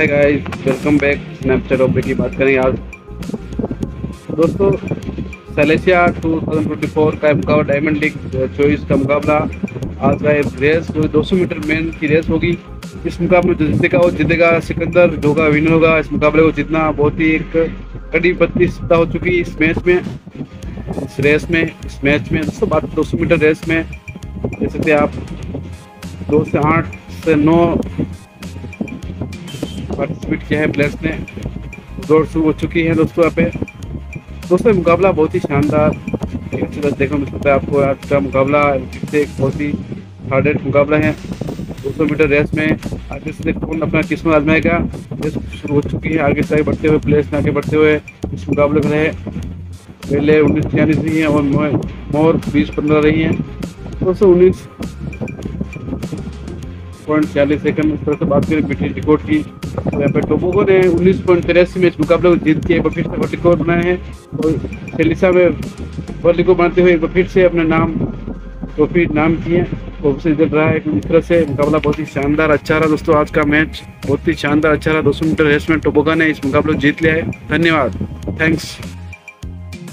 हाय guys, welcome back. Snapchat OP की बात करें आज। दोस्तों, सेलेशिया 2024 का मुकाबला डायमंड लीग 24 का मुकाबला आज का एक रेस 200 मीटर मेन की रेस होगी। इस मुकाबले जो जीतेगा वो जीतेगा, सिकंदर होगा विनर होगा। इस मुकाबले को जीतना बहुत ही एक कड़ी प्रतिस्पर्धा हो चुकी इस मैच में, इस रेस में, इस मैच में। दोस्तों, बात 200 मीटर रेस में जैसे आप 2 से 8 से 9 पार्टिसिपेट किया है प्लेयर्स ने, दौड़ शुरू हो चुकी है। दोस्तों यहाँ पे दोस्तों मुकाबला बहुत ही शानदार देखने मिल सकता है आपको। आज का मुकाबला से एक बहुत ही हार्ड एड मुकाबला है। 200 मीटर रेस में आगे से कौन अपना किस्मत आजमाएगा, रेस शुरू हो चुकी है। आगे से आगे बढ़ते हुए प्लेयर्स ने आगे बढ़ते हुए इस मुकाबले में रहे। पहले 19 रही हैं और मोर 20-15 रही हैं। दोस्तों 19.40 सेकंड इस तरह से बात करें ब्रिटिश रिकॉर्ड की। यहाँ पर टोबोगो ने 19.83 में इस मुकाबले को जीत के एक बार फिर से वर्ल्ड रिकॉर्ड बनाए हैं और सेलेशिया में वर्ल्ड रिकॉर्ड बनाते हुए एक बार फिर से अपने नाम ट्रॉफी नाम किए और उससे जित रहा है। इस तरह से मुकाबला बहुत ही शानदार अच्छा रहा। दोस्तों आज का मैच बहुत ही शानदार अच्छा रहा। 200 मीटर रेस में टोबोगो ने इस मुकाबले को जीत लिया है। धन्यवाद, थैंक्स।